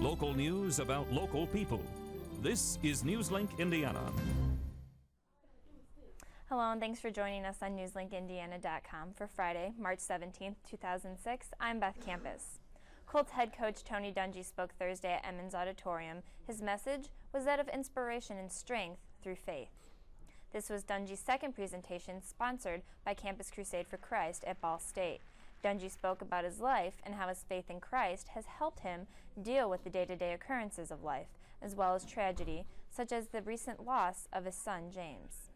Local news about local people. This is NewsLink Indiana. Hello and thanks for joining us on newslinkindiana.com for Friday, March 17, 2006. I'm Beth Campus. Colts head coach Tony Dungy spoke Thursday at Emmons Auditorium. His message was that of inspiration and strength through faith. This was Dungy's second presentation sponsored by Campus Crusade for Christ at Ball State. Dungy spoke about his life and how his faith in Christ has helped him deal with the day-to-day occurrences of life, as well as tragedy, such as the recent loss of his son, James.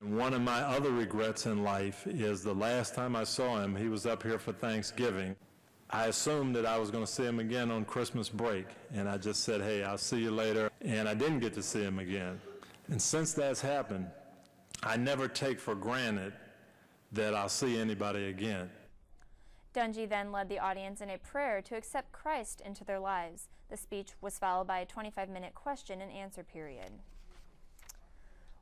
One of my other regrets in life is the last time I saw him, he was up here for Thanksgiving. I assumed that I was going to see him again on Christmas break, and I just said, hey, I'll see you later, and I didn't get to see him again. And since that's happened, I never take for granted that I'll see anybody again. Dungy then led the audience in a prayer to accept Christ into their lives. The speech was followed by a 25-minute question and answer period.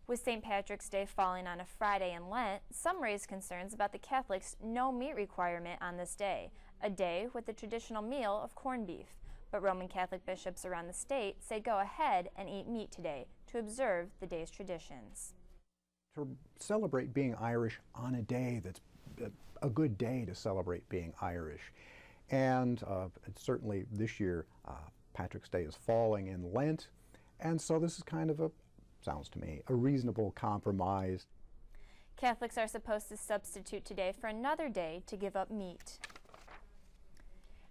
With St. Patrick's Day falling on a Friday in Lent, some raised concerns about the Catholics' no meat requirement on this day, a day with the traditional meal of corned beef. But Roman Catholic bishops around the state say go ahead and eat meat today to observe the day's traditions. To celebrate being Irish on a day that's a good day to celebrate being Irish, and certainly this year Patrick's Day is falling in Lent, and so this is kind of a, sounds to me, a reasonable compromise. Catholics are supposed to substitute today for another day to give up meat.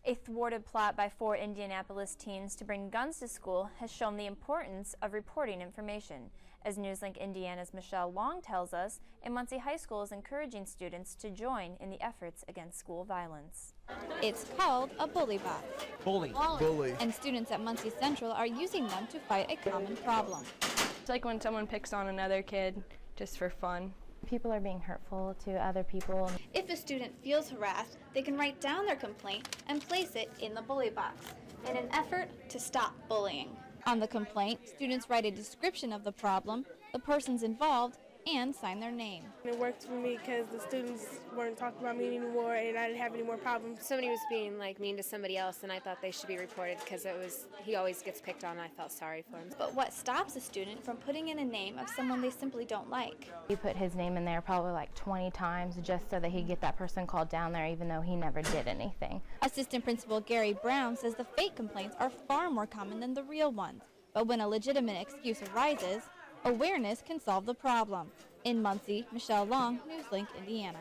A thwarted plot by four Indianapolis teens to bring guns to school has shown the importance of reporting information. As NewsLink Indiana's Michelle Long tells us, a Muncie High School is encouraging students to join in the efforts against school violence. It's called a bully bot. Bully. And students at Muncie Central are using them to fight a common problem. It's like when someone picks on another kid just for fun. People are being hurtful to other people. If a student feels harassed, they can write down their complaint and place it in the bully box in an effort to stop bullying. On the complaint, students write a description of the problem, the persons involved, and sign their name. It worked for me because the students weren't talking about me anymore and I didn't have any more problems. Somebody was being like mean to somebody else and I thought they should be reported because it was, he always gets picked on and I felt sorry for him. But what stops a student from putting in a name of someone they simply don't like? He put his name in there probably like 20 times just so that he'd get that person called down there even though he never did anything. Assistant Principal Gary Brown says the fake complaints are far more common than the real ones. But when a legitimate excuse arises, awareness can solve the problem. In Muncie, Michelle Long, NewsLink, Indiana.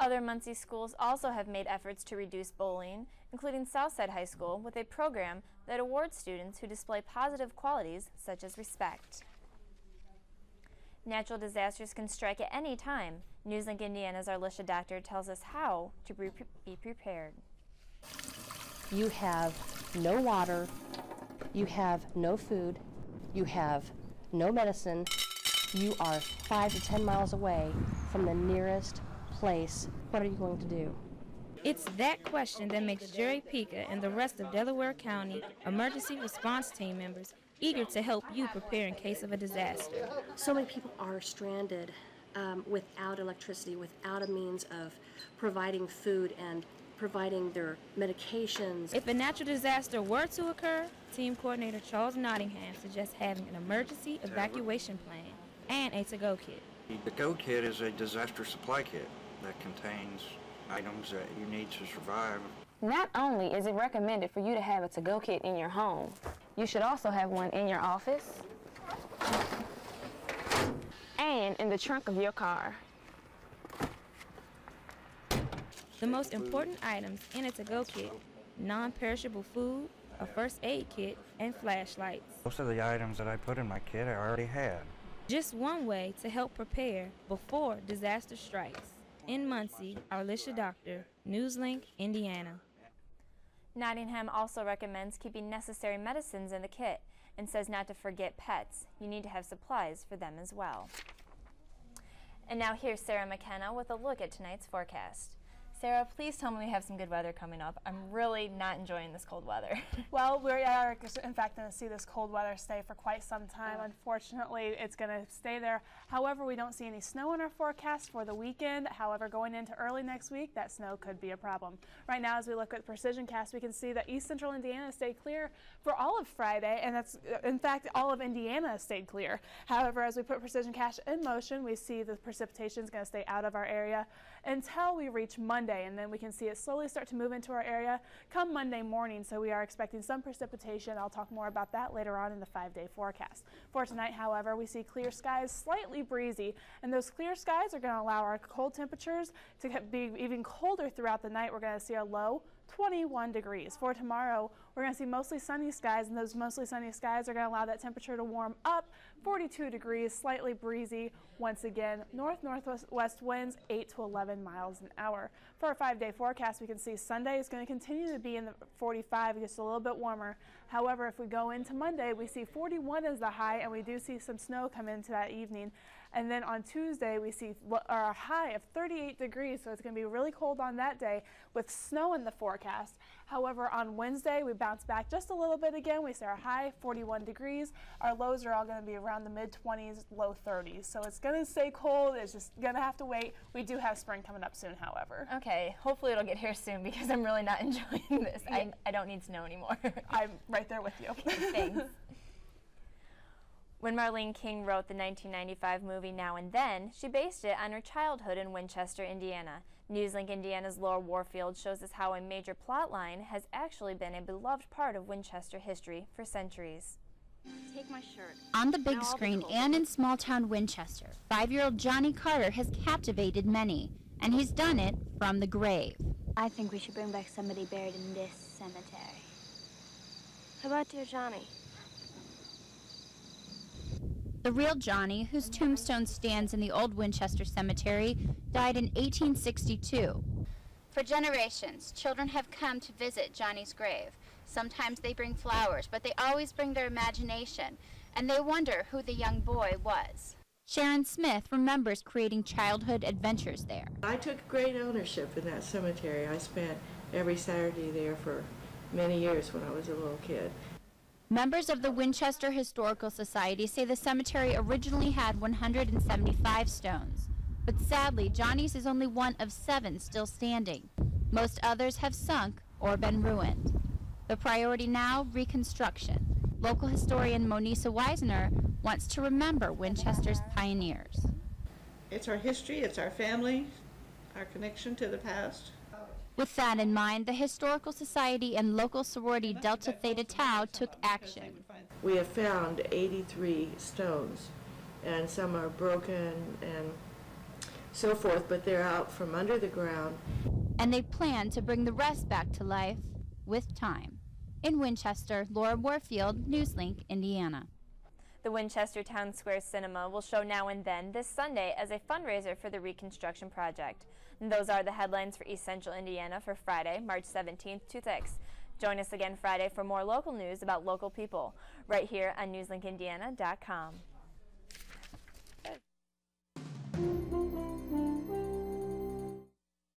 Other Muncie schools also have made efforts to reduce bullying, including Southside High School, with a program that awards students who display positive qualities such as respect. Natural disasters can strike at any time. NewsLink Indiana's Arlisha Doctor tells us how to be prepared. You have no water, you have no food, you have no medicine, you are 5 to 10 miles away from the nearest place. What are you going to do? It's that question that makes Jerry Pika and the rest of Delaware County emergency response team members eager to help you prepare in case of a disaster. So many people are stranded without electricity, without a means of providing food and providing their medications. If a natural disaster were to occur, Team Coordinator Charles Nottingham suggests having an emergency evacuation plan and a to-go kit. The to-go kit is a disaster supply kit that contains items that you need to survive. Not only is it recommended for you to have a to-go kit in your home, you should also have one in your office and in the trunk of your car. The most important items in a to-go kit, non-perishable food, a first aid kit, and flashlights. Most of the items that I put in my kit I already had. Just one way to help prepare before disaster strikes. In Muncie, Arlisha Doctor, NewsLink, Indiana. Nottingham also recommends keeping necessary medicines in the kit and says not to forget pets. You need to have supplies for them as well. And now here's Sarah McKenna with a look at tonight's forecast. Sarah, please tell me we have some good weather coming up. I'm really not enjoying this cold weather. Well, we are, in fact, going to see this cold weather stay for quite some time. Yeah. Unfortunately, it's going to stay there. However, we don't see any snow in our forecast for the weekend. However, going into early next week, that snow could be a problem. Right now, as we look at Precision Cast, we can see that East Central Indiana stayed clear for all of Friday, and that's, in fact, all of Indiana stayed clear. However, as we put Precision Cast in motion, we see the precipitation is going to stay out of our area until we reach Monday, and then we can see it slowly start to move into our area come Monday morning, so we are expecting some precipitation. I'll talk more about that later on in the five-day forecast. For tonight, however, we see clear skies, slightly breezy, and those clear skies are going to allow our cold temperatures to be even colder throughout the night. We're going to see a low 21 degrees. For tomorrow, we're going to see mostly sunny skies, and those mostly sunny skies are going to allow that temperature to warm up. 42 degrees, slightly breezy. Once again, north-northwest winds 8 to 11 miles an hour. For our five-day forecast, we can see Sunday is going to continue to be in the 45, just a little bit warmer. However, if we go into Monday, we see 41 as the high, and we do see some snow come into that evening. And then on Tuesday, we see a high of 38 degrees, so it's going to be really cold on that day with snow in the forecast. However, on Wednesday, we bounce back just a little bit again. We see our high, 41 degrees. Our lows are all going to be around the mid-20s, low 30s. So it's going to stay cold. It's just going to have to wait. We do have spring coming up soon, however. Okay. Hopefully it'll get here soon because I'm really not enjoying this. Yeah. I don't need snow anymore. I'm right there with you. Thanks. When Marlene King wrote the 1995 movie Now and Then, she based it on her childhood in Winchester, Indiana. NewsLink Indiana's Laura Warfield shows us how a major plot line has actually been a beloved part of Winchester history for centuries. Take my shirt. On the big screen and in small-town Winchester, 5-year-old Johnny Carter has captivated many, and he's done it from the grave. I think we should bring back somebody buried in this cemetery. How about dear Johnny? The real Johnny, whose tombstone stands in the old Winchester Cemetery, died in 1862. For generations, children have come to visit Johnny's grave. Sometimes they bring flowers, but they always bring their imagination, and they wonder who the young boy was. Sharon Smith remembers creating childhood adventures there. I took great ownership in that cemetery. I spent every Saturday there for many years when I was a little kid. Members of the Winchester Historical Society say the cemetery originally had 175 stones, but sadly, Johnny's is only one of 7 still standing. Most others have sunk or been ruined. The priority now, reconstruction. Local historian Monisa Weisner wants to remember Winchester's pioneers. It's our history, it's our family, our connection to the past. With that in mind, the Historical Society and local sorority Delta Theta Tau took action. We have found 83 stones, and some are broken and so forth, but they're out from under the ground. And they plan to bring the rest back to life with time. In Winchester, Laura Warfield, NewsLink, Indiana. The Winchester Town Square Cinema will show Now and Then this Sunday as a fundraiser for the reconstruction project. And those are the headlines for East Central Indiana for Friday, March 17th to 6th. Join us again Friday for more local news about local people, right here on NewsLinkIndiana.com.